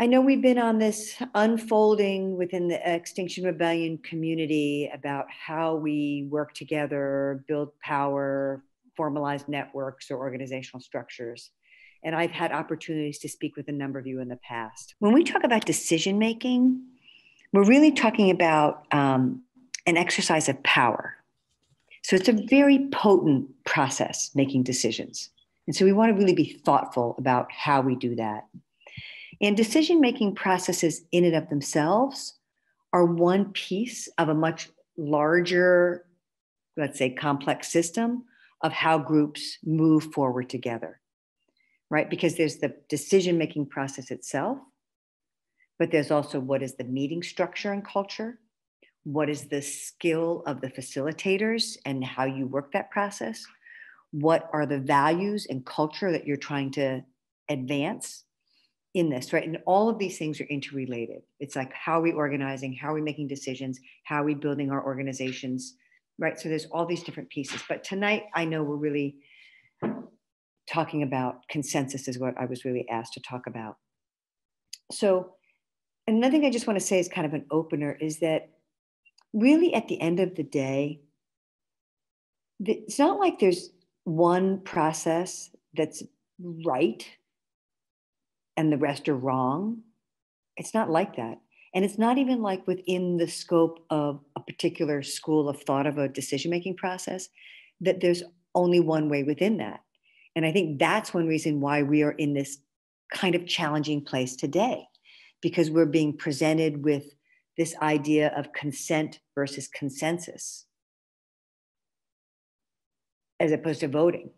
I know we've been on this unfolding within the Extinction Rebellion community about how we work together, build power, formalize networks or organizational structures. And I've had opportunities to speak with a number of you in the past. When we talk about decision-making, we're really talking about an exercise of power. So it's a very potent process, making decisions. And so we want to really be thoughtful about how we do that. And decision-making processes in and of themselves are one piece of a much larger, let's say, complex system of how groups move forward together, right? Because there's the decision-making process itself, but there's also what is the meeting structure and culture? What is the skill of the facilitators and how you work that process? What are the values and culture that you're trying to advance in this, right? And all of these things are interrelated. It's like, how are we organizing? How are we making decisions? How are we building our organizations, right? So there's all these different pieces. But tonight, I know we're really talking about consensus is what I was really asked to talk about. So another thing I just want to say is kind of an opener is that really at the end of the day, it's not like there's one process that's right and the rest are wrong. It's not like that. And it's not even like within the scope of a particular school of thought of a decision-making process that there's only one way within that. And I think that's one reason why we are in this kind of challenging place today, because we're being presented with this idea of consent versus consensus, as opposed to voting.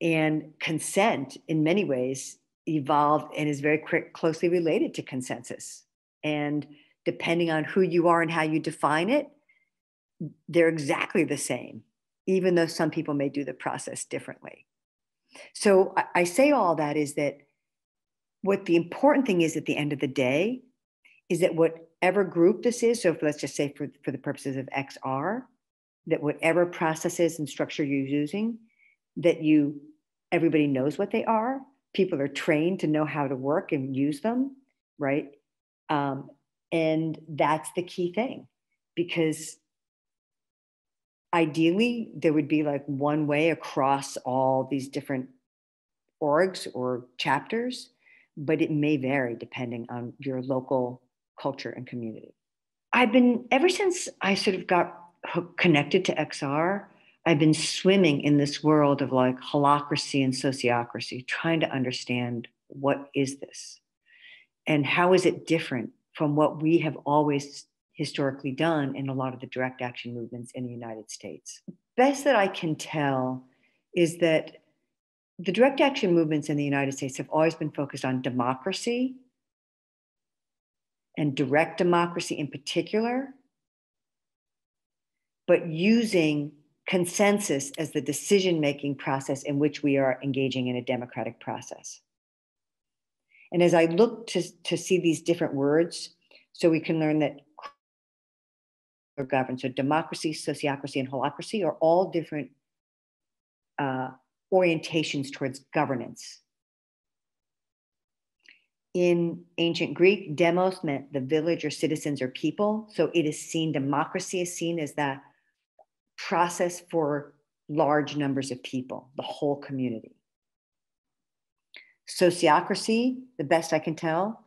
And consent in many ways evolved and is very closely related to consensus. And depending on who you are and how you define it, they're exactly the same, even though some people may do the process differently. So I say all that is that what the important thing is at the end of the day is that whatever group this is, so let's just say for the purposes of XR, that whatever processes and structure you're using, that everybody knows what they are. People are trained to know how to work and use them, right? And that's the key thing, because ideally there would be like one way across all these different orgs or chapters, but it may vary depending on your local culture and community. Ever since I sort of got connected to XR, I've been swimming in this world of like holacracy and sociocracy, trying to understand what is this and how is it different from what we have always historically done in a lot of the direct action movements in the United States. Best that I can tell is that the direct action movements in the United States have always been focused on democracy and direct democracy in particular, but using consensus as the decision-making process in which we are engaging in a democratic process. And as I look to see these different words, so we can learn that or govern, so democracy, sociocracy, and holacracy are all different orientations towards governance. In ancient Greek, demos meant the village or citizens or people. So it is seen, democracy is seen as that process for large numbers of people, the whole community. Sociocracy, the best I can tell,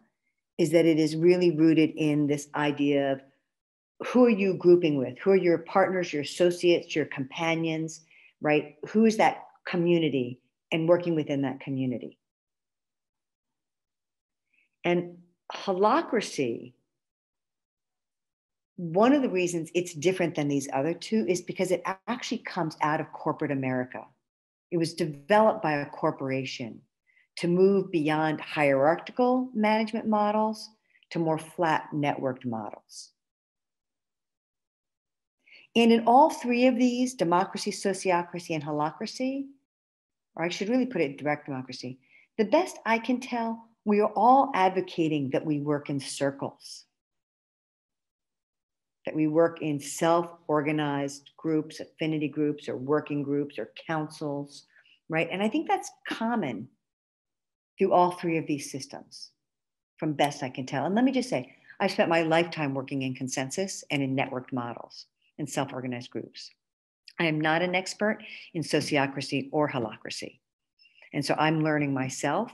is that it is really rooted in this idea of who are you grouping with? Who are your partners, your associates, your companions, right? Who is that community and working within that community? And holacracy, one of the reasons it's different than these other two is because it actually comes out of corporate America. It was developed by a corporation to move beyond hierarchical management models to more flat networked models. And in all three of these, democracy, sociocracy, and holacracy, or I should really put it direct democracy, the best I can tell, we are all advocating that we work in circles, that we work in self-organized groups, affinity groups, or working groups, or councils, right? And I think that's common through all three of these systems. from best I can tell. And let me just say, I've spent my lifetime working in consensus and in networked models and self-organized groups. I am not an expert in sociocracy or holacracy. And so I'm learning myself,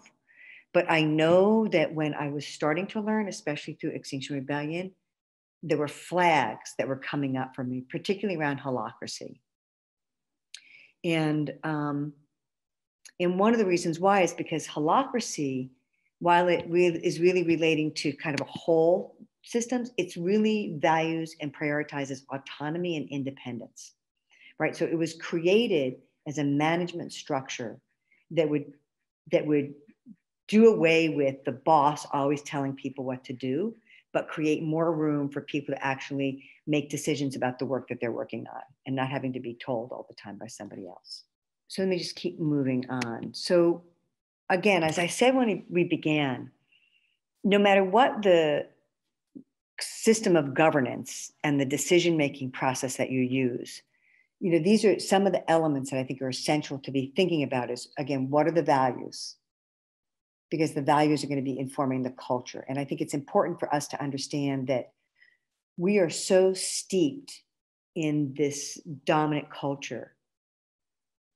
but I know that when I was starting to learn, especially through Extinction Rebellion, there were flags that were coming up for me, particularly around holacracy. And one of the reasons why is because holacracy, while it is really relating to kind of a whole systems, it's really values and prioritizes autonomy and independence, right? So it was created as a management structure that would do away with the boss always telling people what to do, but create more room for people to actually make decisions about the work that they're working on and not having to be told all the time by somebody else. So let me just keep moving on. So again, as I said when we began, no matter what the system of governance and the decision-making process that you use, you know, these are some of the elements that I think are essential to be thinking about is, again, what are the values? Because the values are going to be informing the culture. And I think it's important for us to understand that we are so steeped in this dominant culture,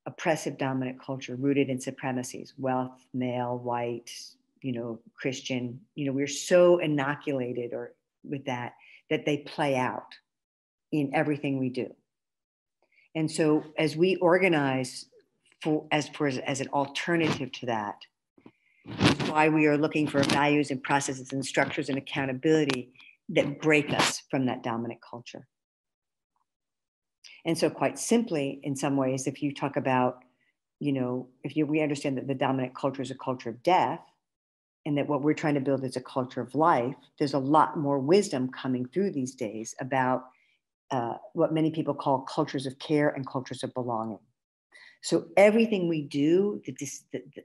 oppressive dominant culture rooted in supremacies, wealth, male, white, you know, Christian, you know, we're so inoculated or with that, that they play out in everything we do. And so as we organize as an alternative to that, why we are looking for values and processes and structures and accountability that break us from that dominant culture. And so quite simply, in some ways, if you talk about, you know, we understand that the dominant culture is a culture of death, and that what we're trying to build is a culture of life, there's a lot more wisdom coming through these days about what many people call cultures of care and cultures of belonging. So everything we do,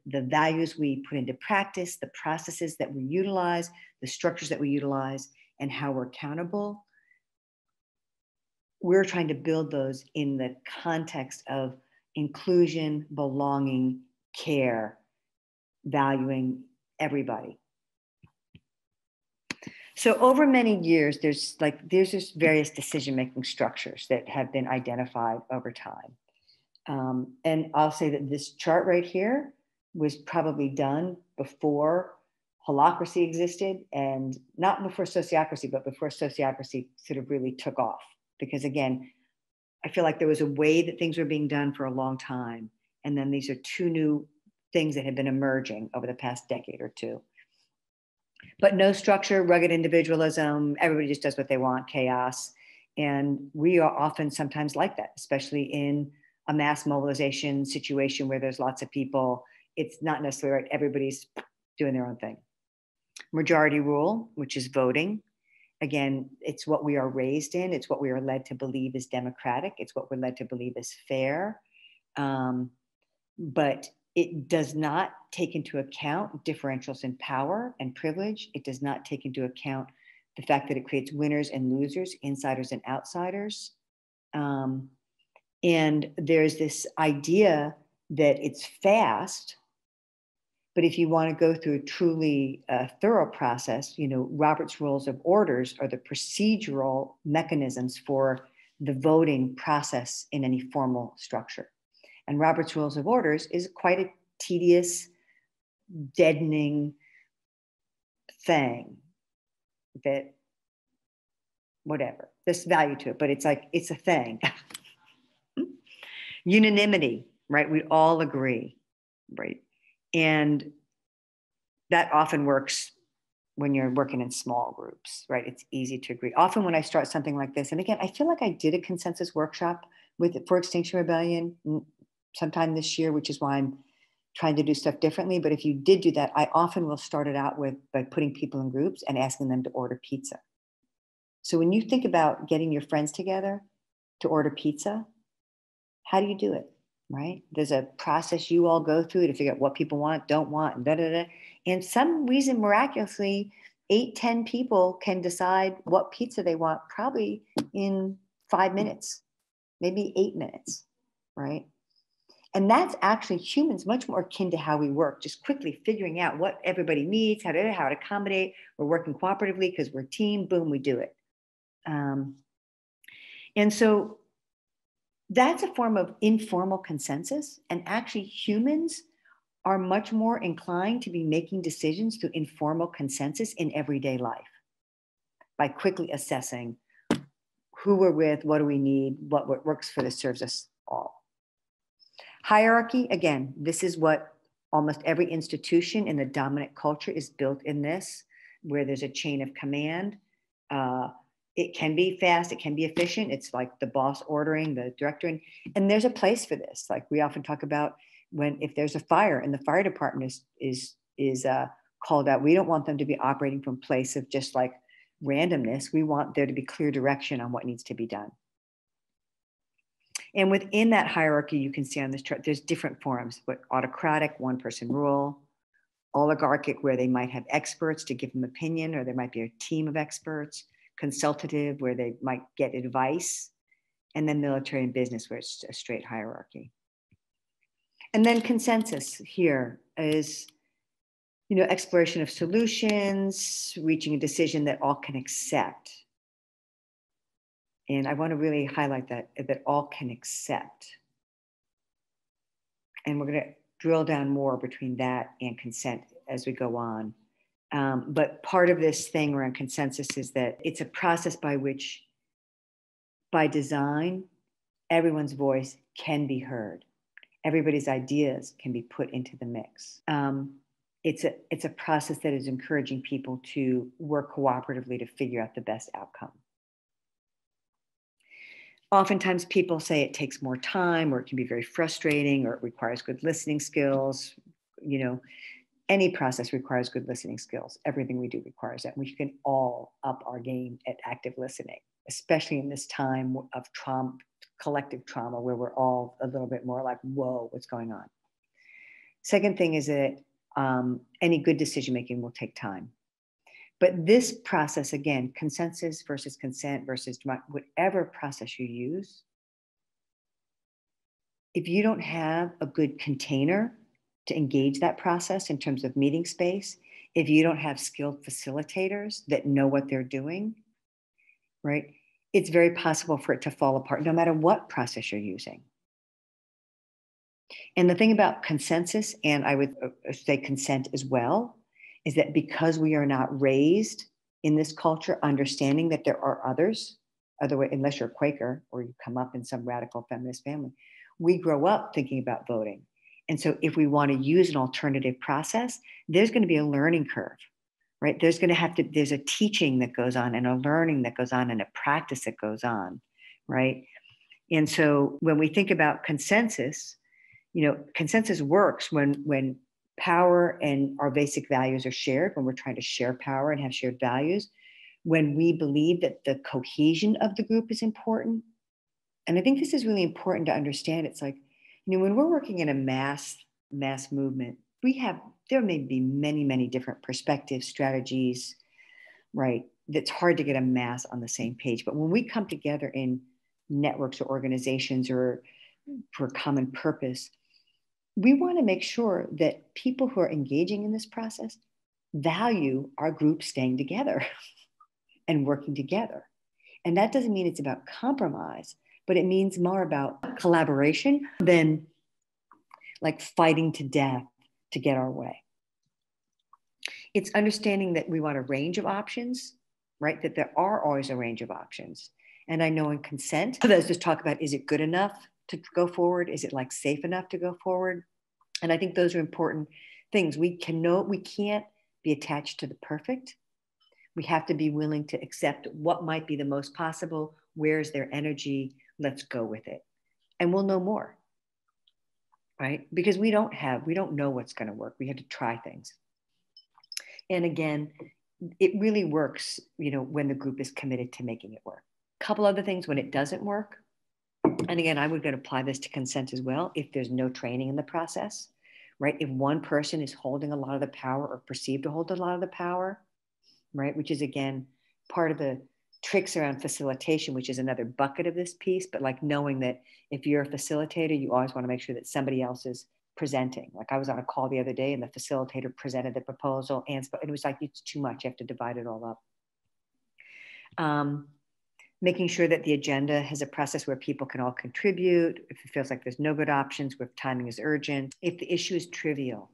the values we put into practice, the processes that we utilize, the structures that we utilize, and how we're accountable, we're trying to build those in the context of inclusion, belonging, care, valuing everybody. So over many years, there's just various decision-making structures that have been identified over time. And I'll say that this chart right here was probably done before holacracy existed, and not before sociocracy, but before sociocracy sort of really took off. Because again, I feel like there was a way that things were being done for a long time. And then these are two new things that have been emerging over the past decade or two. But no structure, rugged individualism, everybody just does what they want, chaos. And we are often sometimes like that, especially in a mass mobilization situation where there's lots of people. It's not necessarily right. Everybody's doing their own thing. Majority rule, which is voting. Again, it's what we are raised in. It's what we are led to believe is democratic. It's what we're led to believe is fair. But it does not take into account differentials in power and privilege. It does not take into account the fact that it creates winners and losers, insiders and outsiders. And there's this idea that it's fast, but if you want to go through a truly thorough process, you know, Robert's Rules of Orders are the procedural mechanisms for the voting process in any formal structure. And Robert's Rules of Orders is quite a tedious, deadening thing that, whatever, there's value to it, but it's like, it's a thing. Unanimity, right? We all agree, right? And that often works when you're working in small groups, right? It's easy to agree. Often when I start something like this, and again, I feel like I did a consensus workshop for Extinction Rebellion sometime this year, which is why I'm trying to do stuff differently. But if you did do that, I often will start it out by putting people in groups and asking them to order pizza. So when you think about getting your friends together to order pizza, how do you do it, right? There's a process you all go through to figure out what people want, don't want, da, da, da. And some reason, miraculously, 8, 10 people can decide what pizza they want probably in 5 minutes, maybe 8 minutes, right? And that's actually humans much more akin to how we work, just quickly figuring out what everybody needs, how to accommodate. We're working cooperatively because we're a team, boom, we do it. And so that's a form of informal consensus. And actually humans are much more inclined to be making decisions through informal consensus in everyday life by quickly assessing who we're with, what do we need, what works for this serves us all. Hierarchy, again, this is what almost every institution in the dominant culture is built in this, where there's a chain of command. It can be fast, it can be efficient. It's like the boss ordering, the director, and there's a place for this. Like we often talk about if there's a fire and the fire department is called out, we don't want them to be operating from a place of just like randomness. We want there to be clear direction on what needs to be done. And within that hierarchy, you can see on this chart, there's different forms, but autocratic, one-person rule, oligarchic, where they might have experts to give them opinion, or there might be a team of experts, consultative, where they might get advice, and then military and business, where it's a straight hierarchy. And then consensus here is, you know, exploration of solutions, reaching a decision that all can accept. And I want to really highlight that all can accept. And we're going to drill down more between that and consent as we go on. But part of this thing around consensus is that it's a process by which, by design, everyone's voice can be heard. Everybody's ideas can be put into the mix. It's a process that is encouraging people to work cooperatively to figure out the best outcome. Oftentimes people say it takes more time, or it can be very frustrating, or it requires good listening skills. You know, any process requires good listening skills. Everything we do requires that. We can all up our game at active listening, especially in this time of trauma, collective trauma, where we're all a little bit more like, whoa, what's going on? Second thing is that any good decision-making will take time. But this process, again, consensus versus consent versus whatever process you use, if you don't have a good container to engage that process in terms of meeting space, if you don't have skilled facilitators that know what they're doing, right, it's very possible for it to fall apart no matter what process you're using. And the thing about consensus, and I would say consent as well, is that because we are not raised in this culture, understanding that there are others, unless you're a Quaker or you come up in some radical feminist family, we grow up thinking about voting. And so if we want to use an alternative process, there's going to be a learning curve, right? There's a teaching that goes on, and a learning that goes on, and a practice that goes on, right? And so when we think about consensus, you know, consensus works when power and our basic values are shared, when we're trying to share power and have shared values, when we believe that the cohesion of the group is important. And I think this is really important to understand. It's like, you know, when we're working in a mass movement, there may be many, many different perspectives, strategies, right? That's hard to get a mass on the same page. But when we come together in networks or organizations or for a common purpose, we want to make sure that people who are engaging in this process value our group staying together and working together. And that doesn't mean it's about compromise, but it means more about collaboration than like fighting to death to get our way. It's understanding that we want a range of options, right? That there are always a range of options. And I know in consent, let's just talk about, is it good enough to go forward? Is it like safe enough to go forward? And I think those are important things. We can't be attached to the perfect. We have to be willing to accept what might be the most possible. Where's their energy? Let's go with it. And we'll know more, right? Because we don't know what's going to work. We have to try things. And again, it really works, you know, when the group is committed to making it work. A couple other things when it doesn't work. And again, I would apply this to consent as well if there's no training in the process, right? If one person is holding a lot of the power or perceived to hold a lot of the power, right? Which is, again, part of the tricks around facilitation, which is another bucket of this piece, but like knowing that if you're a facilitator, you always want to make sure that somebody else is presenting. Like I was on a call the other day and the facilitator presented the proposal and it was like, it's too much. You have to divide it all up. Making sure that the agenda has a process where people can all contribute. If it feels like there's no good options, where timing is urgent, if the issue is trivial.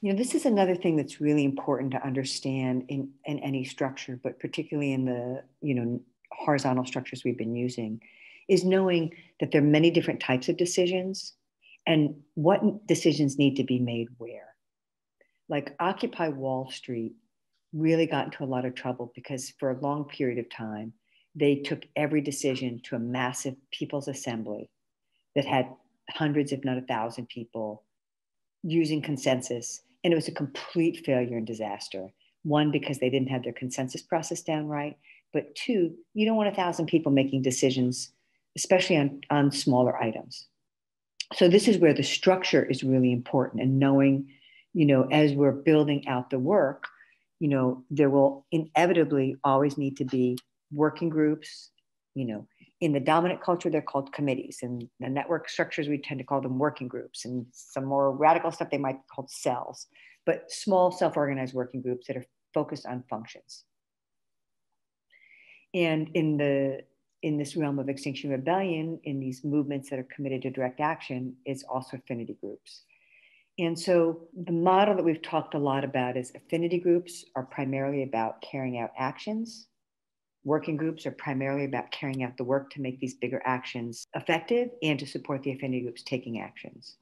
You know, this is another thing that's really important to understand in any structure, but particularly in the, you know, horizontal structures we've been using, is knowing that there are many different types of decisions and what decisions need to be made where. Like Occupy Wall Street really got into a lot of trouble because for a long period of time, they took every decision to a massive people's assembly that had hundreds, if not 1,000 people using consensus. And it was a complete failure and disaster. One, because they didn't have their consensus process down right. But two, you don't want 1,000 people making decisions, especially on smaller items. So this is where the structure is really important, and knowing, you know, as we're building out the work, you know, there will inevitably always need to be working groups. You know, in the dominant culture, they're called committees, and the network structures, we tend to call them working groups, and some more radical stuff, they might be called cells, but small self-organized working groups that are focused on functions. And in this realm of Extinction Rebellion, in these movements that are committed to direct action, is also affinity groups. And so the model that we've talked a lot about is affinity groups are primarily about carrying out actions. Working groups are primarily about carrying out the work to make these bigger actions effective and to support the affinity groups taking actions.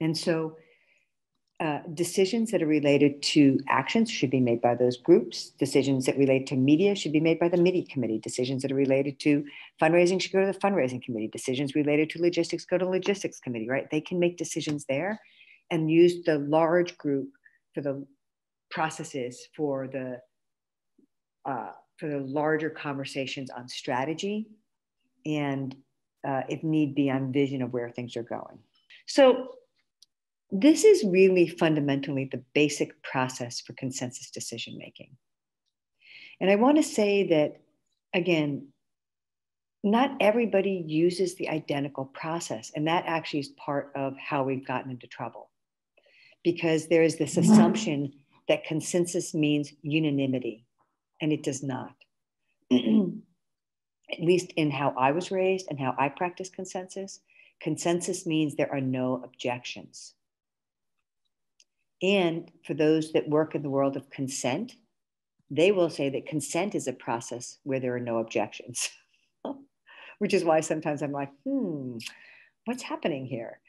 And so decisions that are related to actions should be made by those groups. Decisions that relate to media should be made by the media committee. Decisions that are related to fundraising should go to the fundraising committee. Decisions related to logistics go to the logistics committee, right? They can make decisions there and use the large group for the processes for the larger conversations on strategy and if need be on vision of where things are going. So this is really fundamentally the basic process for consensus decision-making. And I wanna say that, again, not everybody uses the identical process, and that actually is part of how we've gotten into trouble, because there is this assumption that consensus means unanimity. And it does not, at least in how I was raised and how I practice consensus. Consensus means there are no objections. And for those that work in the world of consent, they will say that consent is a process where there are no objections, which is why sometimes I'm like, what's happening here?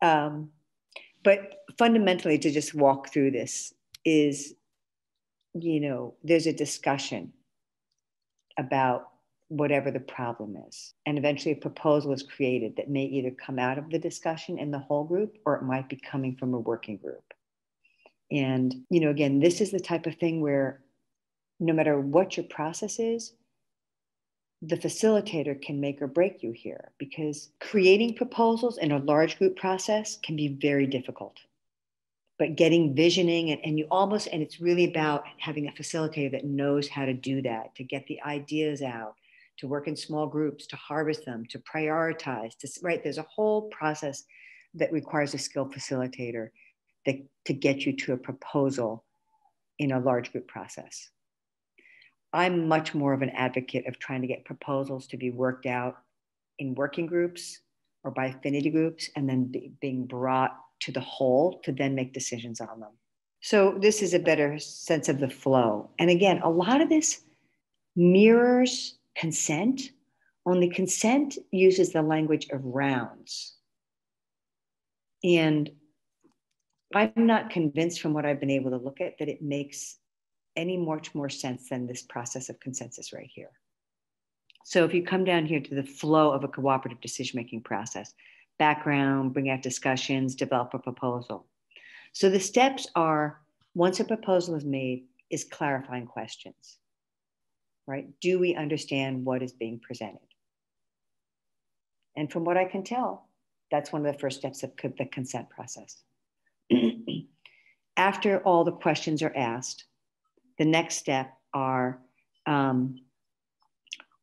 But fundamentally, to just walk through this is, you know, there's a discussion about whatever the problem is. And eventually a proposal is created that may either come out of the discussion in the whole group, or it might be coming from a working group. And, you know, again, this is the type of thing where no matter what your process is, the facilitator can make or break you here, because creating proposals in a large group process can be very difficult. But getting visioning and it's really about having a facilitator that knows how to do that, to get the ideas out, to work in small groups, to harvest them, to prioritize, right? There's a whole process that requires a skilled facilitator to get you to a proposal in a large group process. I'm much more of an advocate of trying to get proposals to be worked out in working groups or by affinity groups, and then being brought to the whole to then make decisions on them. So this is a better sense of the flow. And again, a lot of this mirrors consent, only consent uses the language of rounds. And I'm not convinced from what I've been able to look at that it makes any much more sense than this process of consensus right here. So if you come down here to the flow of a cooperative decision-making process, background, bring out discussions, develop a proposal. So the steps are, once a proposal is made, is clarifying questions, right? Do we understand what is being presented? And from what I can tell, that's one of the first steps of the consent process. After all the questions are asked, the next step are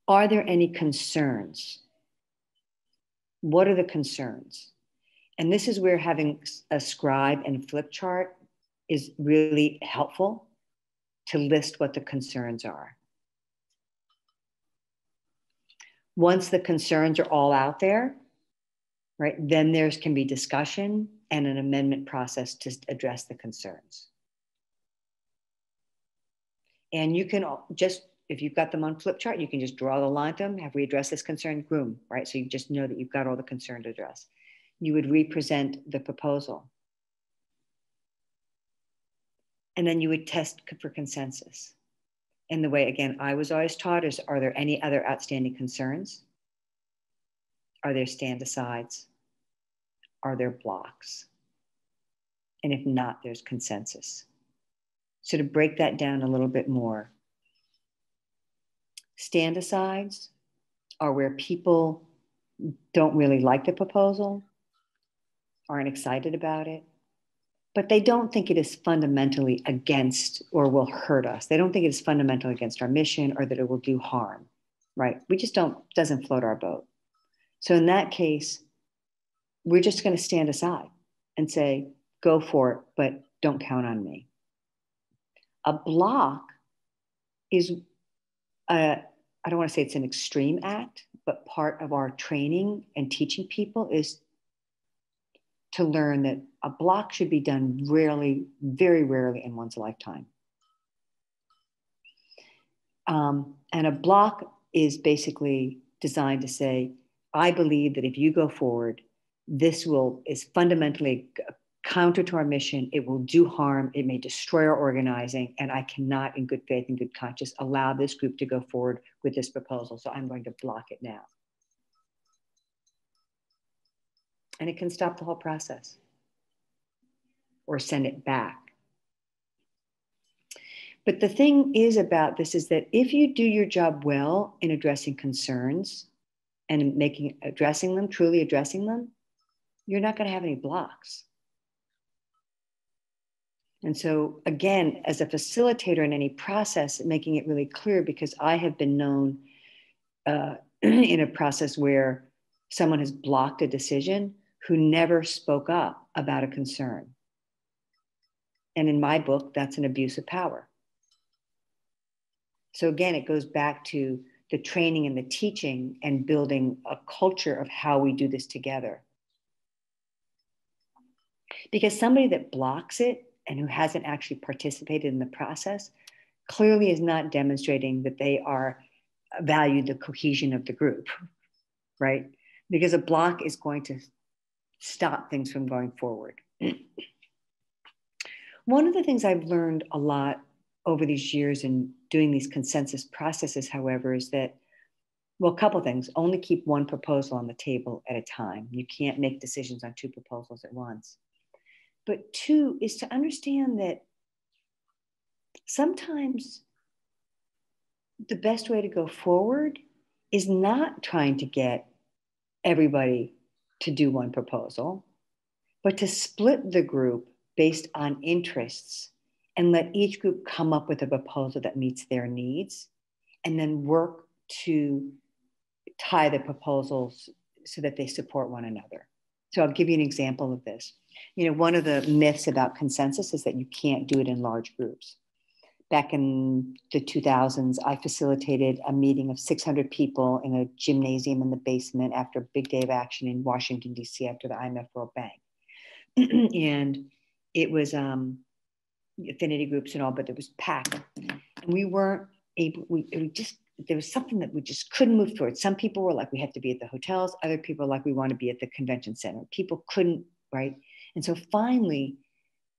Are there any concerns? What are the concerns? And this is where having a scribe and flip chart is really helpful to list what the concerns are. Once the concerns are all out there, right, then there can be discussion and an amendment process to address the concerns. And you can just, if you've got them on flip chart, you can just draw the line to them. Have we addressed this concern? Boom, right? So you just know that you've got all the concern to address. You would re-present the proposal. And then you would test for consensus. And the way, again, I was always taught is, are there any other outstanding concerns? Are there stand-asides? Are there blocks? And if not, there's consensus. So to break that down a little bit more, stand-asides are where people don't really like the proposal, aren't excited about it, but they don't think it is fundamentally against or will hurt us. They don't think it is fundamentally against our mission or that it will do harm, right? We just don't, doesn't float our boat. So in that case, we're just going to stand aside and say, go for it, but don't count on me. A block is, I don't want to say it's an extreme act, but part of our training and teaching people is to learn that a block should be done rarely, very rarely in one's lifetime. And a block is basically designed to say, I believe that if you go forward, this will is fundamentally counter to our mission. It will do harm. It may destroy our organizing. And I cannot, in good faith and good conscience, allow this group to go forward with this proposal. So I'm going to block it now. And it can stop the whole process or send it back. But the thing is about this is that if you do your job well in addressing concerns and addressing them, truly addressing them, you're not going to have any blocks. And so again, as a facilitator in any process, making it really clear, because I have been known in a process where someone has blocked a decision who never spoke up about a concern. And in my book, that's an abuse of power. So again, it goes back to the training and the teaching and building a culture of how we do this together. Because somebody that blocks it and who hasn't actually participated in the process clearly is not demonstrating that they are value the cohesion of the group, right? Because a block is going to stop things from going forward. One of the things I've learned a lot over these years in doing these consensus processes, however, is that, well, a couple things, only keep one proposal on the table at a time. You can't make decisions on two proposals at once. But two is to understand that sometimes the best way to go forward is not trying to get everybody to do one proposal, but to split the group based on interests and let each group come up with a proposal that meets their needs and then work to tie the proposals so that they support one another. So I'll give you an example of this. You know, one of the myths about consensus is that you can't do it in large groups. Back in the 2000s, I facilitated a meeting of 600 people in a gymnasium in the basement after a big day of action in Washington, DC, after the IMF World Bank. And it was affinity groups and all, but it was packed. And we weren't able, there was something that we just couldn't move forward. Some people were like, we have to be at the hotels. Other people were like, we want to be at the convention center. People couldn't, right? And so finally,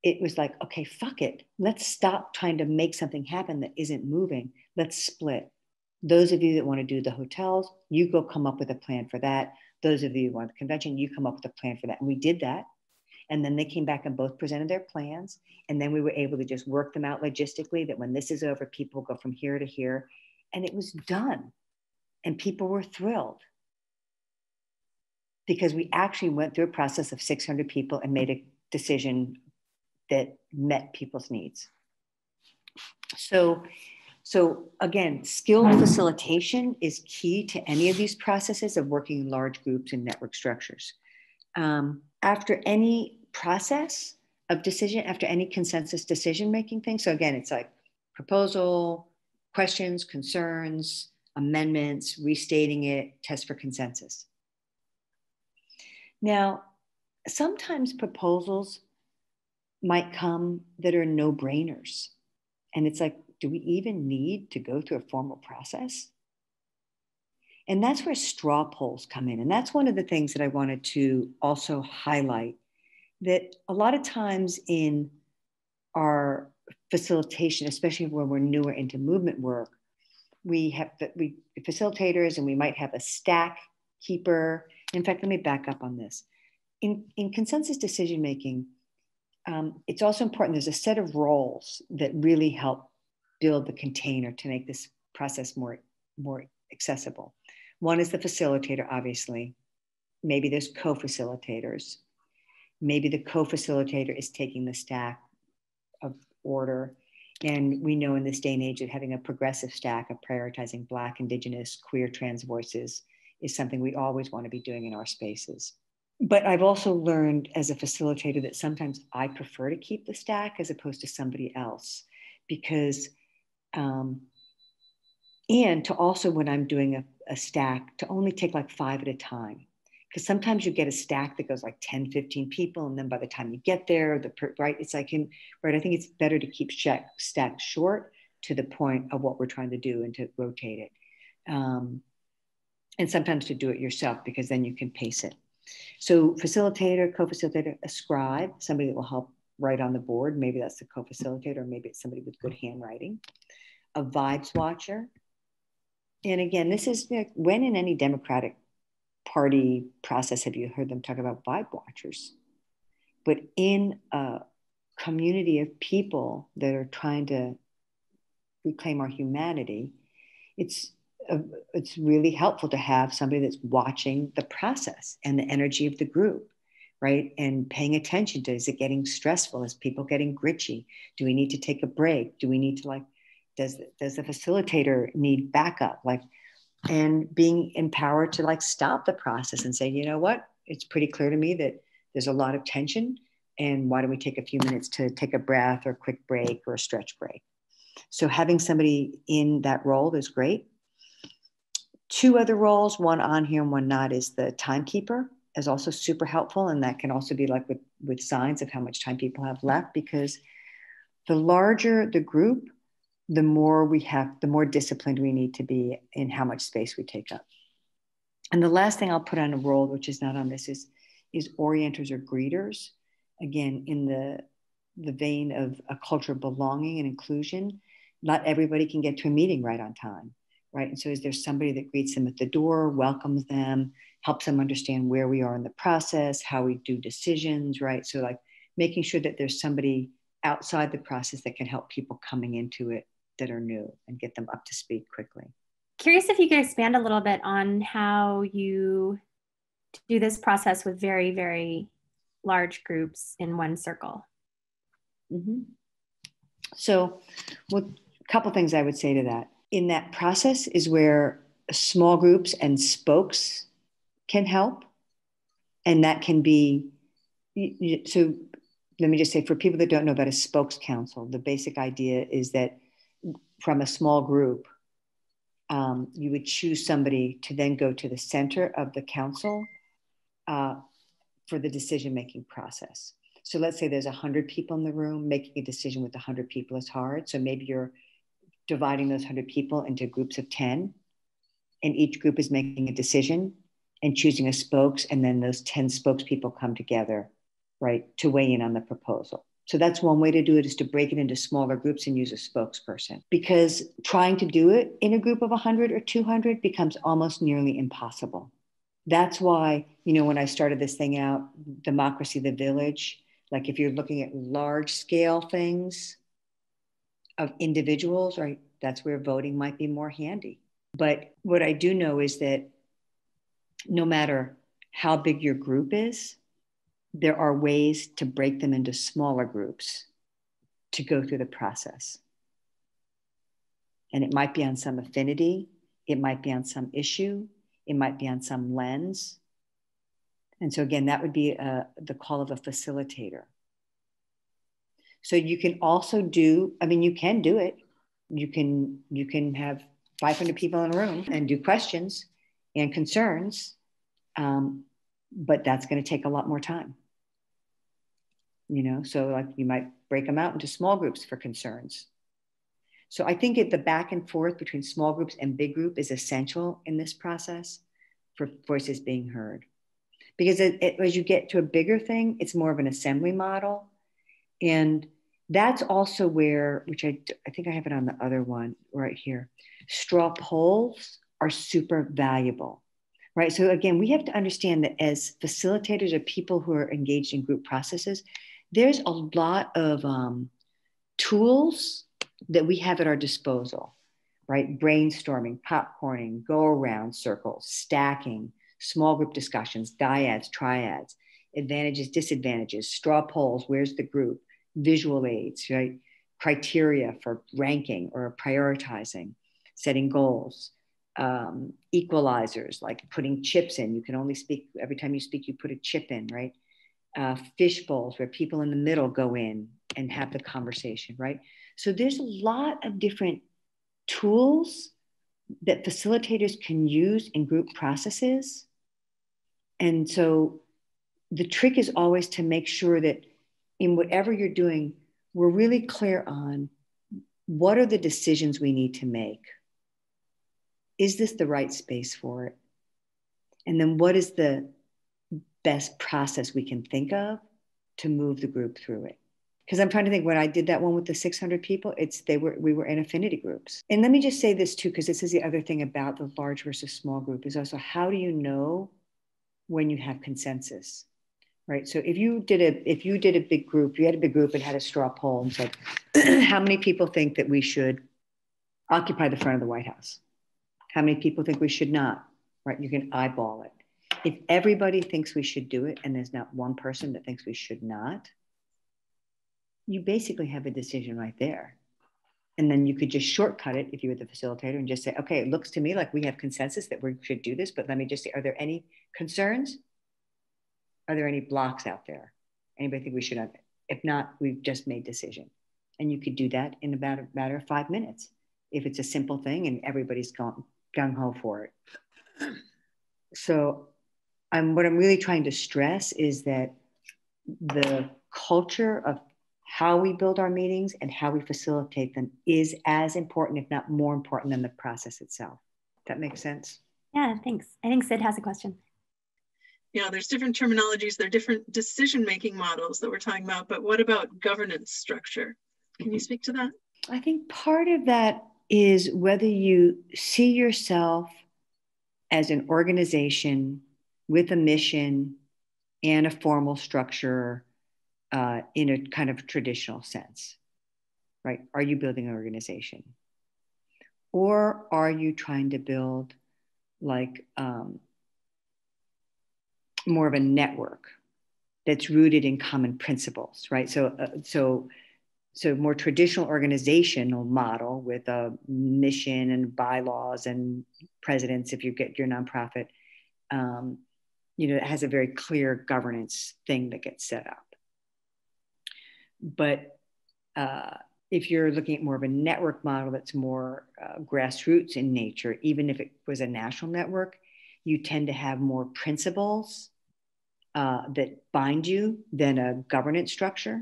it was like, okay, fuck it. Let's stop trying to make something happen that isn't moving. Let's split. Those of you that want to do the hotels, you go come up with a plan for that. Those of you who want the convention, you come up with a plan for that. And we did that. And then they came back and both presented their plans. And then we were able to just work them out logistically that when this is over, people go from here to here. And it was done. And people were thrilled. Because we actually went through a process of 600 people and made a decision that met people's needs. So So again, skilled facilitation is key to any of these processes of working in large groups and network structures. After any process of decision, after any consensus decision-making thing, so again, it's like proposal, questions, concerns, amendments, restating it, test for consensus. Now, sometimes proposals might come that are no-brainers. And it's like, do we even need to go through a formal process? And that's where straw polls come in. And that's one of the things that I wanted to also highlight, that a lot of times in our facilitation, especially when we're newer into movement work, we have facilitators and we might have a stack keeper. In fact, let me back up on this. In consensus decision-making, it's also important, there's a set of roles that really help build the container to make this process more accessible. One is the facilitator, obviously. Maybe there's co-facilitators. Maybe the co-facilitator is taking the stack of order. And we know in this day and age that having a progressive stack of prioritizing Black, Indigenous, queer, trans voices is something we always want to be doing in our spaces. But I've also learned as a facilitator that sometimes I prefer to keep the stack as opposed to somebody else, because and to also, when I'm doing a stack, to only take like 5 at a time. Because sometimes you get a stack that goes like 10, 15 people. And then by the time you get there, I think it's better to keep stacks short to the point of what we're trying to do and to rotate it. And sometimes to do it yourself, because then you can pace it. So facilitator, co-facilitator, a scribe, somebody that will help write on the board. Maybe that's the co-facilitator, maybe it's somebody with good handwriting. A vibes watcher. And again, this is when in any Democratic Party process have you heard them talk about vibe watchers? But in a community of people that are trying to reclaim our humanity, it's really helpful to have somebody that's watching the process and the energy of the group, right? And paying attention to, is it getting stressful? Is people getting gritchy? Do we need to take a break? Do we need to does the facilitator need backup? And being empowered to stop the process and say, you know what, it's pretty clear to me that there's a lot of tension, and why don't we take a few minutes to take a breath or a quick break or a stretch break? So having somebody in that role is great. Two other roles, one on here and one not, is the timekeeper is also super helpful. And that can also be like with signs of how much time people have left, because the larger the group, the more we have, the more disciplined we need to be in how much space we take up. And the last thing I'll put on a role, which is not on this, is orienters or greeters. Again, in the vein of a culture of belonging and inclusion, not everybody can get to a meeting right on time, right? And so is there somebody that greets them at the door, welcomes them, helps them understand where we are in the process, how we do decisions, right? So making sure that there's somebody outside the process that can help people coming into it that are new and get them up to speed quickly. Curious if you could expand a little bit on how you do this process with very, very large groups in one circle. Mm-hmm. So a couple things I would say to that. In that process is where small groups and spokes can help. And that can be, so let me just say, for people that don't know about a spokes council, the basic idea is that from a small group, you would choose somebody to then go to the center of the council for the decision-making process. So let's say there's 100 people in the room. Making a decision with 100 people is hard. So maybe you're dividing those 100 people into groups of 10, and each group is making a decision and choosing a spokes, and then those 10 spokespeople come together, right, to weigh in on the proposal. So that's one way to do it, is to break it into smaller groups and use a spokesperson, because trying to do it in a group of 100 or 200 becomes almost nearly impossible. That's why, when I started this thing out, Democracy the Village, if you're looking at large scale things of individuals, right, that's where voting might be more handy. But what I do know is that no matter how big your group is, there are ways to break them into smaller groups to go through the process. And it might be on some affinity, it might be on some issue, it might be on some lens. And so again, that would be the call of a facilitator. So you can also do, I mean, you can do it. You can have 500 people in a room and do questions and concerns, but that's going to take a lot more time. You know, so like you might break them out into small groups for concerns. So I think the back and forth between small groups and big group is essential in this process for voices being heard. Because as you get to a bigger thing, it's more of an assembly model. And that's also where, which I think I have it on the other one right here, straw polls are super valuable, right? So again, we have to understand that as facilitators or people who are engaged in group processes, there's a lot of tools that we have at our disposal, right? Brainstorming, popcorning, go-around circles, stacking, small group discussions, dyads, triads, advantages, disadvantages, straw polls, where's the group, visual aids, right? Criteria for ranking or prioritizing, setting goals, equalizers, like putting chips in. You can only speak, every time you speak, you put a chip in, right? Fish bowls where people in the middle go in and have the conversation, right? So there's a lot of different tools that facilitators can use in group processes. And so the trick is always to make sure that in whatever you're doing, we're really clear on what are the decisions we need to make? Is this the right space for it? And then what is the best process we can think of to move the group through it? Because I'm trying to think, when I did that one with the 600 people, we were in affinity groups. And let me just say this too, because this is the other thing about the large versus small group is also, how do you know when you have consensus, right? So if you did a big group, you had a big group and had a straw poll and said, how many people think that we should occupy the front of the White House? How many people think we should not, right? You can eyeball it. If everybody thinks we should do it and there's not one person that thinks we should not, you basically have a decision right there. And then you could just shortcut it if you were the facilitator and just say, okay, it looks to me like we have consensus that we should do this, but let me just say, are there any concerns? Are there any blocks out there? Anybody think we should have it? If not, we've just made decision. And you could do that in about a matter of 5 minutes if it's a simple thing and everybody's gung-ho for it. So what I'm really trying to stress is that the culture of how we build our meetings and how we facilitate them is as important, if not more important, than the process itself. That makes sense? Yeah, thanks. I think Sid has a question. Yeah, there's different terminologies. There are different decision-making models that we're talking about, but what about governance structure? Can you speak to that? I think part of that is whether you see yourself as an organization with a mission and a formal structure, in a kind of traditional sense, right? Are you building an organization? Or are you trying to build like more of a network that's rooted in common principles, right? So more traditional organizational model with a mission and bylaws and presidents, if you get your nonprofit, it has a very clear governance thing that gets set up. But if you're looking at more of a network model that's more grassroots in nature, even if it was a national network, you tend to have more principles that bind you than a governance structure.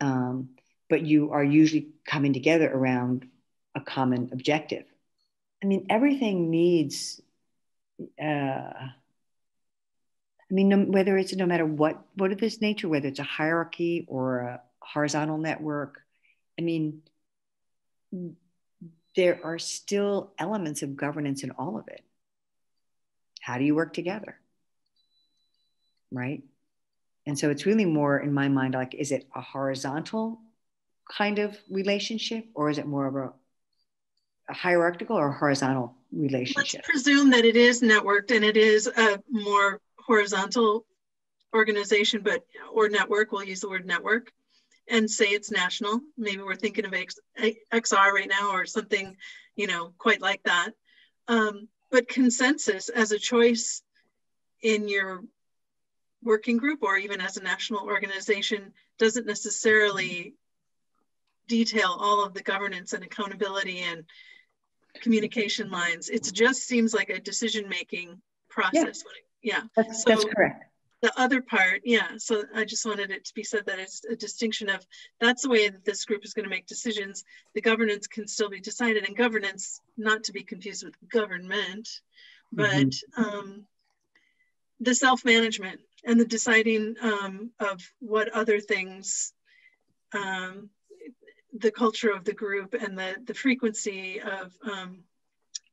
But you are usually coming together around a common objective. I mean, everything needs, whether it's no matter what of this nature, whether it's a hierarchy or a horizontal network, there are still elements of governance in all of it. How do you work together, right? And so it's really more, in my mind, like, is it a horizontal kind of relationship, or is it more of a hierarchical or horizontal relationship? Let's presume that it is networked and it is a more horizontal organization, or network, we'll use the word network. and say it's national. Maybe we're thinking of XR right now or something, you know, quite like that. But consensus as a choice in your working group or even as a national organization doesn't necessarily detail all of the governance and accountability and communication lines. It just seems like a decision-making process. Yeah, that's correct. The other part, yeah, so I just wanted it to be said that it's a distinction of that's the way that this group is going to make decisions. The governance can still be decided, and governance, not to be confused with government, but the self-management and the deciding of what other things, the culture of the group and the frequency of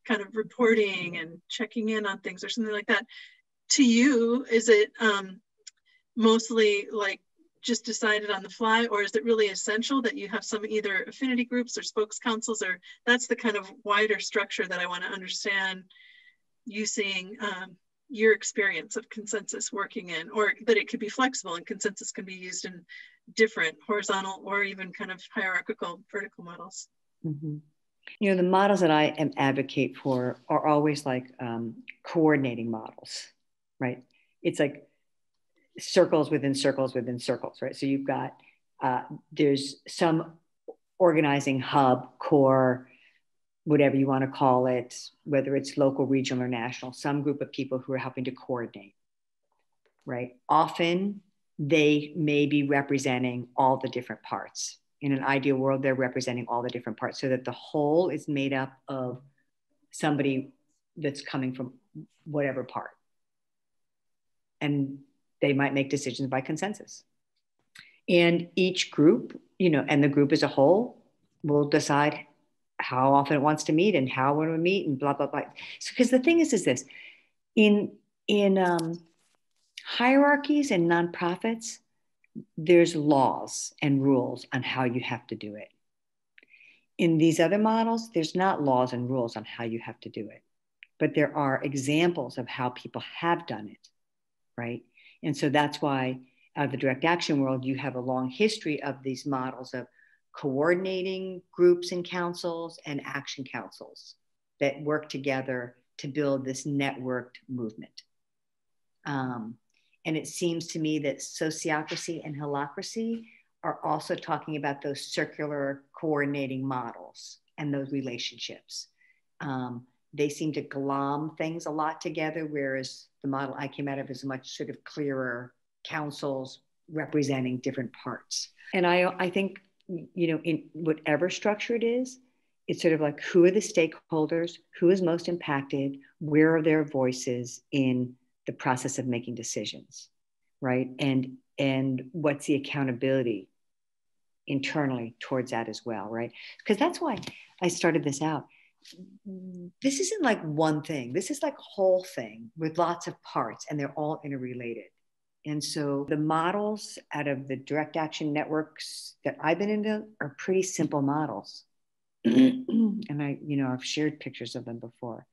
kind of reporting and checking in on things or something like that. To you, is it mostly like just decided on the fly, or is it really essential that you have some either affinity groups or spokes councils, or that's the kind of wider structure that I want to understand you seeing your experience of consensus working in, or that it could be flexible and consensus can be used in different horizontal or even kind of hierarchical vertical models? Mm-hmm. You know, the models that I advocate for are always like coordinating models. Right? It's like circles within circles within circles, right? So you've got, there's some organizing hub, core, whatever you want to call it, whether it's local, regional, or national, some group of people who are helping to coordinate, right? Often they may be representing all the different parts. In an ideal world, they're representing all the different parts so that the whole is made up of somebody that's coming from whatever part. And they might make decisions by consensus. And each group, you know, and the group as a whole will decide how often it wants to meet and how we're going to meet and blah, blah, blah. So, because the thing is this, in hierarchies and nonprofits, there's laws and rules on how you have to do it. In these other models, there's not laws and rules on how you have to do it, but there are examples of how people have done it. Right? And so that's why out of the direct action world, you have a long history of these models of coordinating groups and councils and action councils that work together to build this networked movement. And it seems to me that sociocracy and holacracy are also talking about those circular coordinating models and those relationships. They seem to glom things a lot together, whereas the model I came out of is much sort of clearer councils representing different parts. And I think, you know, in whatever structure it is, it's sort of like, who are the stakeholders? Who is most impacted? Where are their voices in the process of making decisions, right? And what's the accountability internally towards that as well, right? Because that's why I started this out. This isn't like one thing. This is like a whole thing with lots of parts, and they're all interrelated. And so the models out of the direct action networks that I've been into are pretty simple models. And I, you know, I've shared pictures of them before.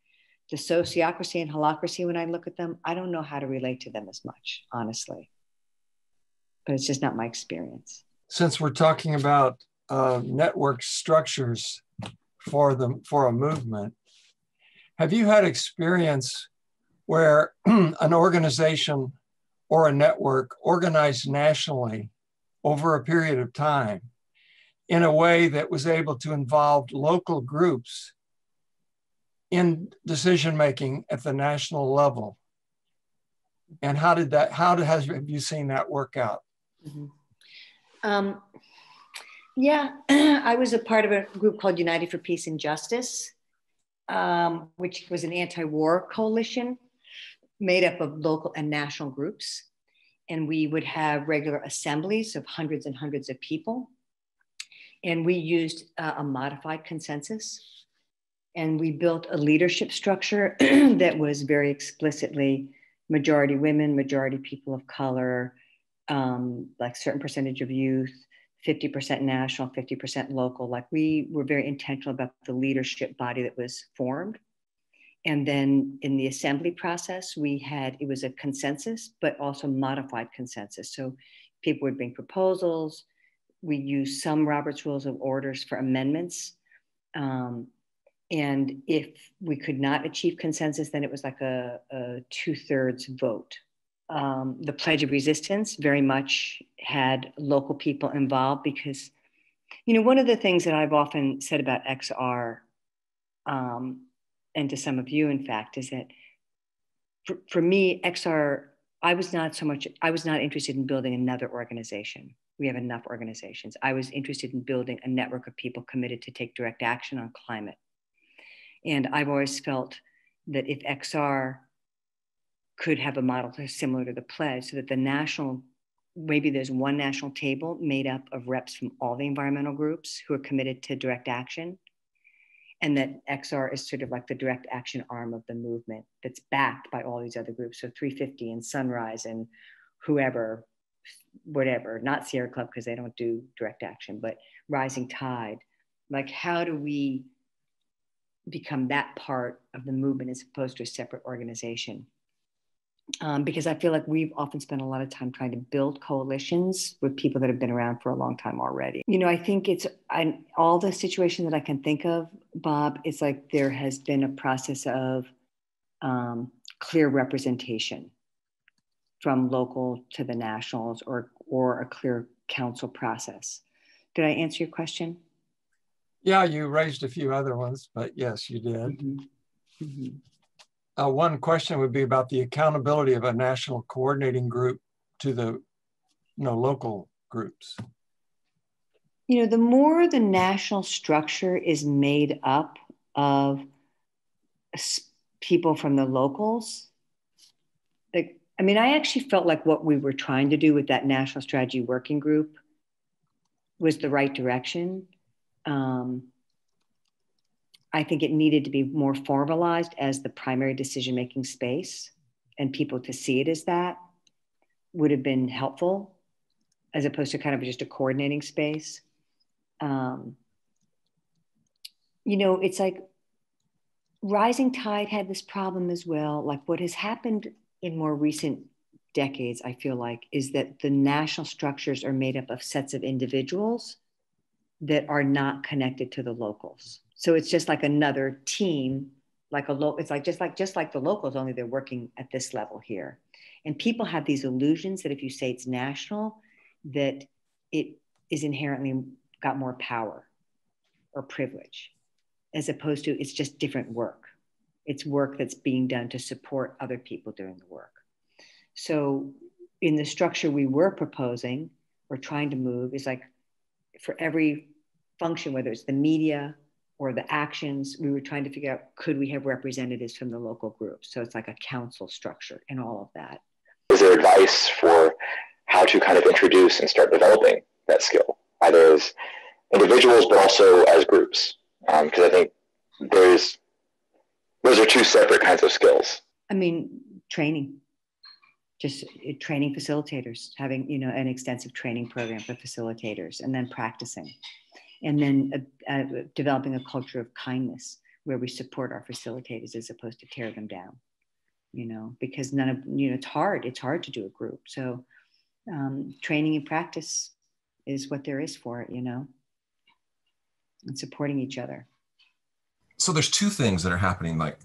The sociocracy and holacracy, when I look at them, I don't know how to relate to them as much, honestly. But it's just not my experience. Since we're talking about network structures, for a movement. Have you had experience where an organization or a network organized nationally over a period of time in a way that was able to involve local groups in decision-making at the national level? And how did that, have you seen that work out? Mm-hmm. Yeah, I was a part of a group called United for Peace and Justice, which was an anti-war coalition made up of local and national groups. And we would have regular assemblies of hundreds and hundreds of people. And we used a modified consensus. And we built a leadership structure that was very explicitly majority women, majority people of color, like certain percentage of youth, 50% national, 50% local. Like we were very intentional about the leadership body that was formed. And then in the assembly process, we had, it was a consensus, but also modified consensus. So people would bring proposals, we use some Robert's Rules of Orders for amendments. And if we could not achieve consensus, then it was like a 2/3 vote. The Pledge of Resistance very much had local people involved because, you know, one of the things that I've often said about XR, and to some of you, in fact, is that for me, XR, I was not interested in building another organization. We have enough organizations. I was interested in building a network of people committed to take direct action on climate. And I've always felt that if XR could have a model similar to the Pledge, so that the national, maybe there's one national table made up of reps from all the environmental groups who are committed to direct action, and that XR is sort of like the direct action arm of the movement that's backed by all these other groups. So 350 and Sunrise and whoever, whatever, not Sierra Club because they don't do direct action, but Rising Tide. Like, how do we become that part of the movement as opposed to a separate organization? Because I feel like we've often spent a lot of time trying to build coalitions with people that have been around for a long time already. You know, I think it's all the situation that I can think of, Bob, it's like there has been a process of clear representation from local to the nationals, or a clear council process. Did I answer your question? Yeah, you raised a few other ones, but yes, you did. Mm-hmm. Mm-hmm. One question would be about the accountability of a national coordinating group to the local groups. You know, the more the national structure is made up of people from the locals, like, I mean, I actually felt like what we were trying to do with that National Strategy Working Group was the right direction. I think it needed to be more formalized as the primary decision-making space, and people to see it as that would have been helpful, as opposed to kind of just a coordinating space. You know, it's like Rising Tide had this problem as well. Like, what has happened in more recent decades, I feel like, is that the national structures are made up of sets of individuals that are not connected to the locals. So it's just like another team, like a local, it's like just like the locals, only they're working at this level here. And people have these illusions that if you say it's national, that it is inherently got more power or privilege, as opposed to it's just different work. It's work that's being done to support other people doing the work. So in the structure we were proposing or trying to move is like, for every function, whether it's the media or the actions, we were trying to figure out, could we have representatives from the local groups? So it's like a council structure and all of that. Is there advice for how to kind of introduce and start developing that skill, either as individuals, but also as groups? Because I think those are two separate kinds of skills. I mean, training. Just training facilitators, having an extensive training program for facilitators, and then practicing, and then developing a culture of kindness where we support our facilitators as opposed to tear them down, because it's hard to do a group. So training and practice is what there is for it, and supporting each other. So there's two things that are happening, like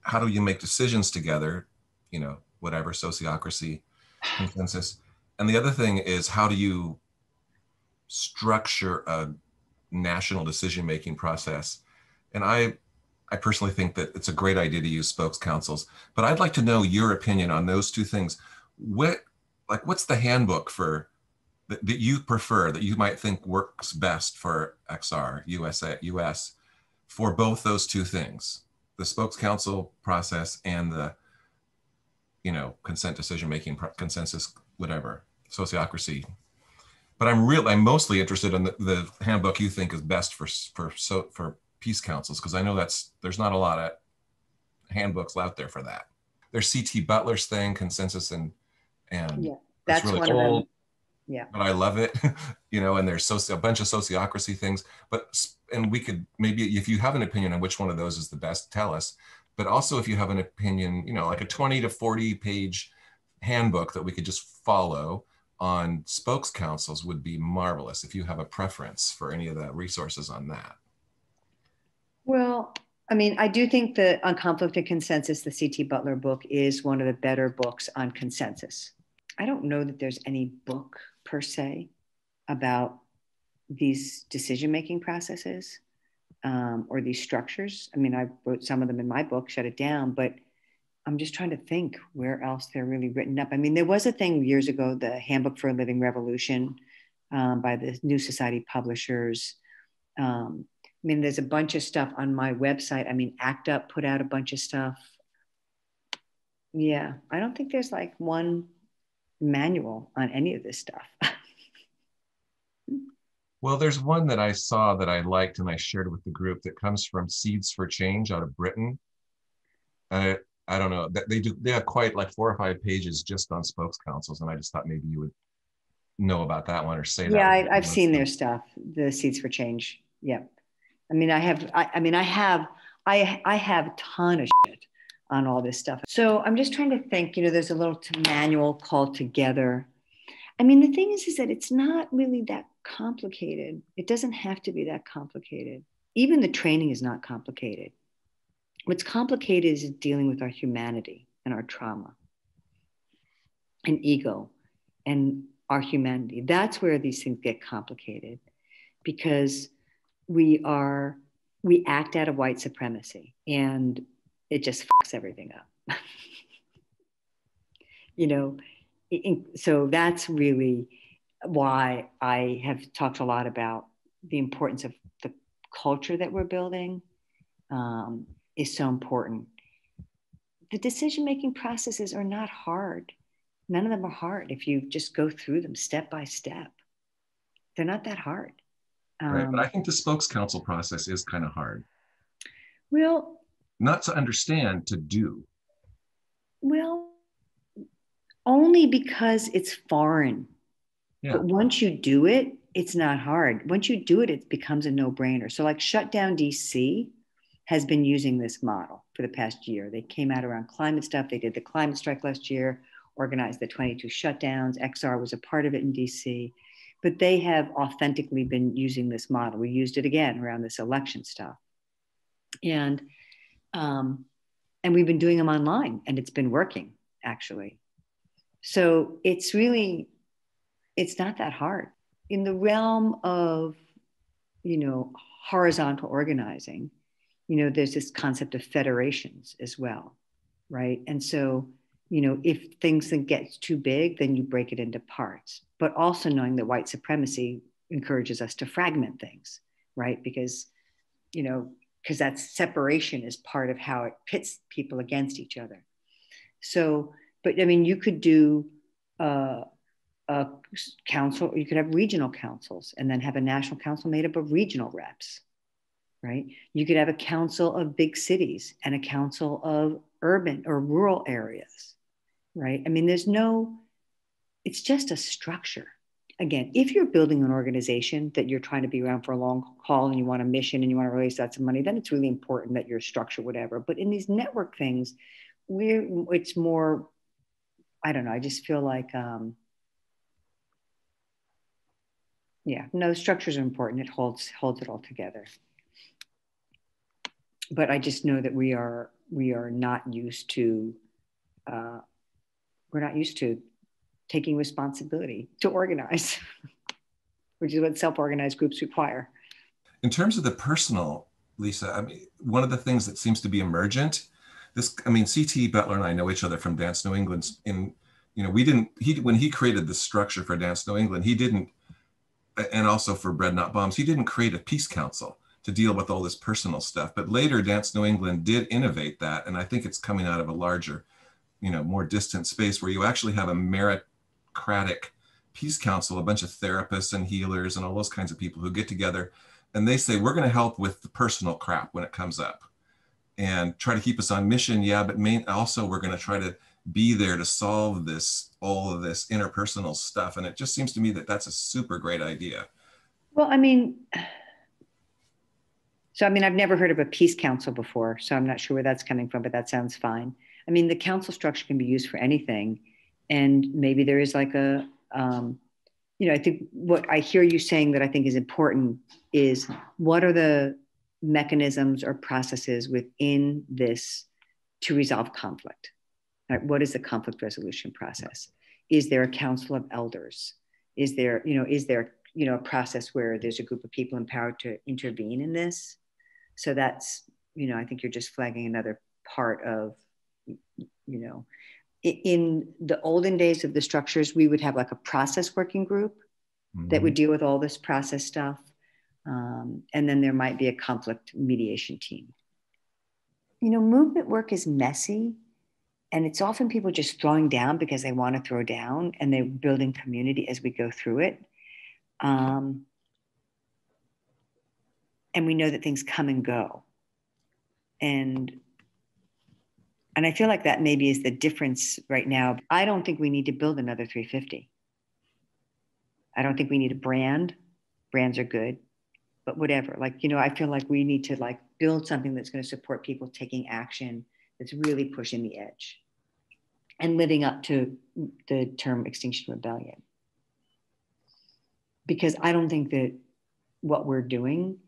how do you make decisions together, whatever, sociocracy, consensus. And the other thing is, how do you structure a national decision-making process? And I personally think that it's a great idea to use spokes councils, but I'd like to know your opinion on those two things. What's the handbook for, that you prefer, that you might think works best for XR, US, for both those two things, the spokes council process and the consent decision-making, consensus, whatever, sociocracy. But I'm mostly interested in the handbook you think is best for peace councils, because I know there's not a lot of handbooks out there for that. There's CT Butler's thing, consensus, and yeah, that's really one cool. Of them. Yeah, but I love it, And there's a bunch of sociocracy things. And we could maybe, if you have an opinion on which one of those is the best, tell us. But also if you have an opinion, like a 20 to 40 page handbook that we could just follow on spokes councils would be marvelous, if you have a preference for any of the resources on that. Well, I mean, I do think the Uncomplicated Consensus, the CT Butler book, is one of the better books on consensus. I don't know that there's any book per se about these decision-making processes or these structures. I mean, I wrote some of them in my book, Shut It Down, but I'm just trying to think where else they're really written up. I mean, there was a thing years ago, the Handbook for a Living Revolution by the New Society Publishers. I mean, there's a bunch of stuff on my website. I mean, ACT UP put out a bunch of stuff. Yeah, I don't think there's like one manual on any of this stuff. Well, there's one that I saw that I liked and I shared with the group that comes from Seeds for Change out of Britain. I don't know, they have quite like 4 or 5 pages just on spokes councils, and I just thought maybe you would know about that one or say that. Yeah, I've seen their stuff, the Seeds for Change. Yep. I mean, I have a ton of shit on all this stuff. So I'm just trying to think, you know, there's a little manual called Together. I mean, the thing is that it's not really that complicated. It doesn't have to be that complicated. Even the training is not complicated. What's complicated is dealing with our humanity and our trauma and ego and our humanity. That's where these things get complicated, because we act out of white supremacy and it just fucks everything up. You know, so that's really why I have talked a lot about the importance of the culture that we're building is so important. The decision-making processes are not hard. None of them are hard. If you just go through them step by step, they're not that hard. Right, but I think the spokes council process is kind of hard. Well, not to understand, to do. Well, only because it's foreign. Yeah. But once you do it, it's not hard. Once you do it, it becomes a no-brainer. So like Shutdown DC has been using this model for the past year. They came out around climate stuff. They did the climate strike last year, organized the 22 shutdowns. XR was a part of it in DC. But they have authentically been using this model. We used it again around this election stuff. And we've been doing them online, and it's been working, actually. So it's really, it's not that hard. In the realm of, you know, horizontal organizing, you know, there's this concept of federations as well, right? And so, you know, if things get too big, then you break it into parts. But also knowing that white supremacy encourages us to fragment things, right? Because, you know, because that separation is part of how it pits people against each other. So, but I mean, you could do a council, you could have regional councils and then have a national council made up of regional reps, right? You could have a council of big cities and a council of urban or rural areas, right? I mean, there's no, it's just a structure. Again, if you're building an organization that you're trying to be around for a long haul and you want a mission and you want to raise lots of money, then it's really important that your structure, whatever. But in these network things, it's more, I don't know, I just feel like, yeah, no, structures are important. It holds it all together. But I just know that we are not used to, we're not used to taking responsibility to organize, which is what self-organized groups require. In terms of the personal, Lisa, I mean, one of the things that seems to be emergent, I mean, CT Butler and I know each other from Dance New England. In, you know, when he created the structure for Dance New England, he didn't, and also for Bread Not Bombs, he didn't create a peace council to deal with all this personal stuff. But later, Dance New England did innovate that. And I think it's coming out of a larger, you know, more distant space where you actually have a meritocratic peace council, a bunch of therapists and healers and all those kinds of people who get together and they say, we're going to help with the personal crap when it comes up and try to keep us on mission. Yeah, but also we're going to try to be there to solve this, all of this interpersonal stuff. And it just seems to me that that's a super great idea. Well, I mean, I've never heard of a peace council before, so I'm not sure where that's coming from, but that sounds fine. I mean, the council structure can be used for anything. And maybe there is like you know, I think what I hear you saying that I think is important is, what are the mechanisms or processes within this to resolve conflict? Right? What is the conflict resolution process? Is there a council of elders? Is there a process where there's a group of people empowered to intervene in this? So that's, you know, I think you're just flagging another part of, you know, in the olden days of the structures, we would have like a process working group that would deal with all this process stuff. And then there might be a conflict mediation team. You know, movement work is messy, and it's often people just throwing down because they want to throw down, and they're building community as we go through it. And we know that things come and go. And I feel like that maybe is the difference right now. I don't think we need to build another 350. I don't think we need a brand. Brands are good, but whatever. Like, you know, I feel like we need to like build something that's going to support people taking action, that's really pushing the edge and living up to the term Extinction Rebellion. Because I don't think that what we're doing,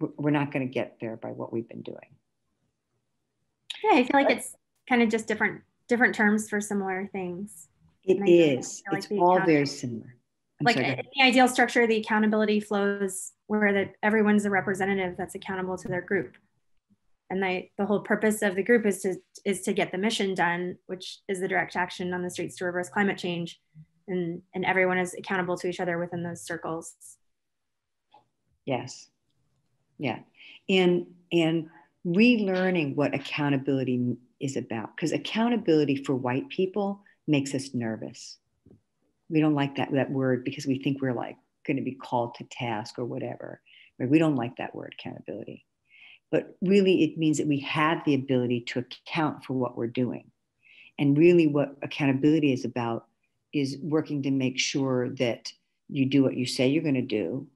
we're not going to get there by what we've been doing. Yeah, I feel like it's kind of just different terms for similar things. It is. It's all very similar. Like in the ideal structure, the accountability flows where that everyone's a representative that's accountable to their group. And the whole purpose of the group is to get the mission done, which is the direct action on the streets to reverse climate change. And everyone is accountable to each other within those circles. Yes. Yeah. And relearning what accountability is about, because accountability for white people makes us nervous. We don't like that word because we think we're like going to be called to task or whatever. We don't like that word, accountability. But really, it means that we have the ability to account for what we're doing. And really what accountability is about is working to make sure that you do what you say you're going to do,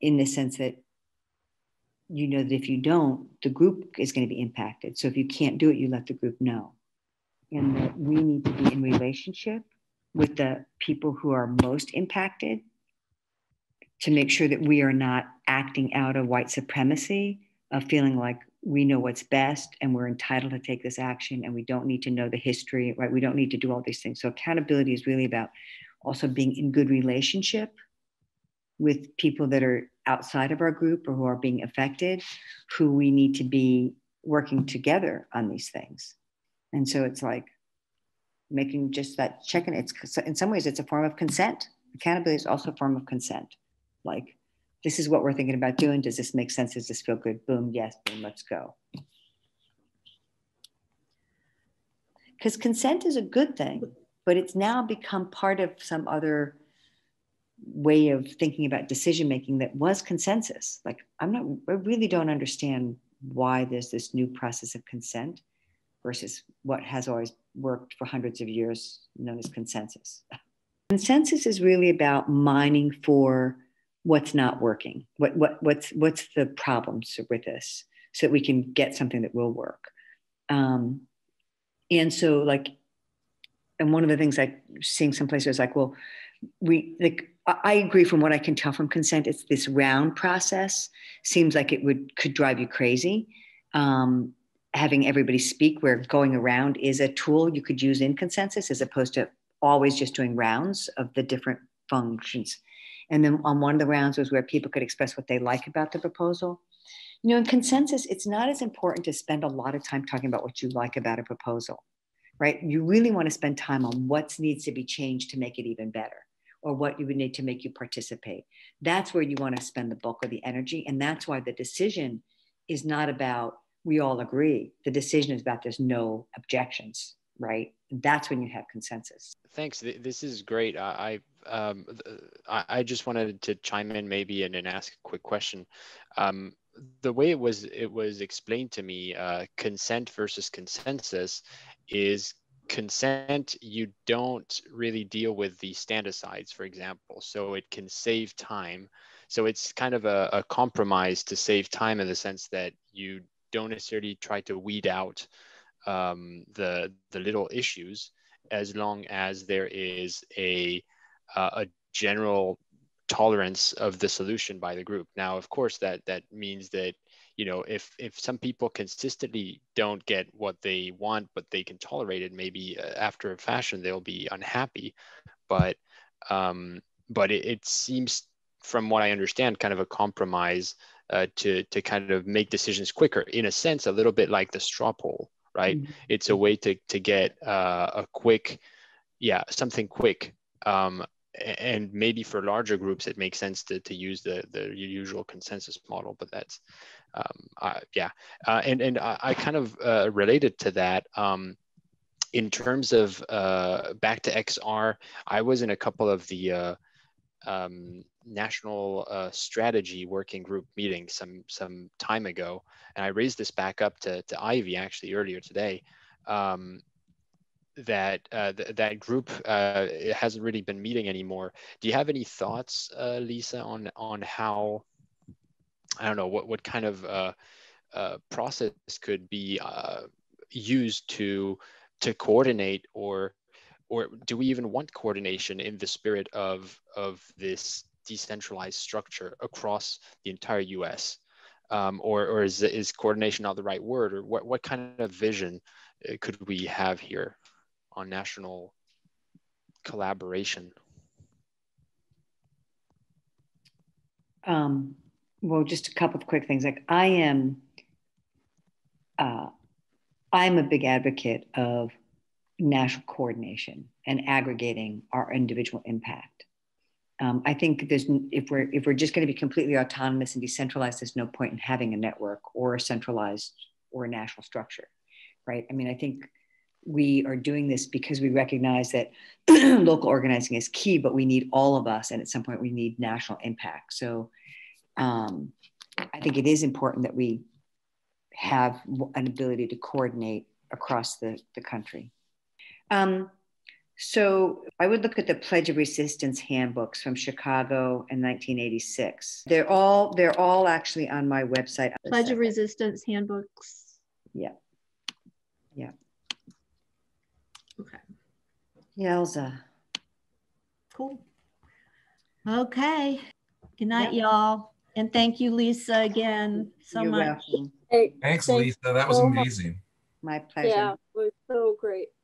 in the sense that you know that if you don't, the group is going to be impacted. So if you can't do it, you let the group know. And that we need to be in relationship with the people who are most impacted to make sure that we are not acting out of white supremacy, of feeling like we know what's best and we're entitled to take this action and we don't need to know the history, right? We don't need to do all these things. So accountability is really about also being in good relationship with people that are outside of our group or who are being affected, who we need to be working together on these things. And so it's like making just that check-in. It's, in some ways, it's a form of consent. Accountability is also a form of consent. Like, this is what we're thinking about doing. Does this make sense? Does this feel good? Boom, yes, boom, let's go. Because consent is a good thing, but it's now become part of some other way of thinking about decision-making that was consensus. Like, I really don't understand why there's this new process of consent versus what has always worked for hundreds of years, known as consensus. Consensus is really about mining for what's not working, what's the problems with this, so that we can get something that will work. And so, like, and one of the things I seeing someplace was like, well, I agree from what I can tell from consent, it's this round process. Seems like it could drive you crazy. Having everybody speak, where going around is a tool you could use in consensus, as opposed to always just doing rounds of the different functions. And then on one of the rounds was where people could express what they like about the proposal. You know, in consensus, it's not as important to spend a lot of time talking about what you like about a proposal, right? You really want to spend time on what needs to be changed to make it even better, or what you would need to make you participate. That's where you want to spend the bulk of the energy. And that's why the decision is not about, we all agree. The decision is about, there's no objections, right? That's when you have consensus. Thanks. This is great. I just wanted to chime in maybe and ask a quick question. The way it was explained to me, consent versus consensus, is consent, you don't really deal with the standicides, for example, so it can save time. So it's kind of a compromise to save time, in the sense that you don't necessarily try to weed out the little issues, as long as there is a a general tolerance of the solution by the group. Now, of course, that means that, you know, if some people consistently don't get what they want, but they can tolerate it, maybe after a fashion, they'll be unhappy. But it seems, from what I understand, kind of a compromise to kind of make decisions quicker, in a sense, a little bit like the straw poll, right? Mm-hmm. It's a way to get something quick. And maybe for larger groups, it makes sense to use the usual consensus model, but that's, And I kind of related to that, in terms of back to XR, I was in a couple of the national strategy working group meetings some time ago. And I raised this back up to Ivy actually earlier today, that group it hasn't really been meeting anymore. Do you have any thoughts, Lisa, on how, I don't know, what kind of process could be used to coordinate, or do we even want coordination in the spirit of this decentralized structure across the entire US? Or is coordination not the right word? Or what kind of vision could we have here on national collaboration? Well, just a couple of quick things. Like I'm a big advocate of national coordination and aggregating our individual impact. I think if we're just going to be completely autonomous and decentralized, there's no point in having a network or a centralized or a national structure, right? I mean, I think we are doing this because we recognize that local organizing is key, but we need all of us, and at some point we need national impact. So I think it is important that we have an ability to coordinate across the country. So I would look at the Pledge of Resistance handbooks from Chicago in 1986. They're all actually on my website. Pledge of Resistance handbooks. Yeah. Okay. Yeah, Elza. Cool. Okay. Good night, y'all. And thank you, Lisa, again so much. Hey, thanks, Lisa. That was amazing. My pleasure. Yeah, it was so great.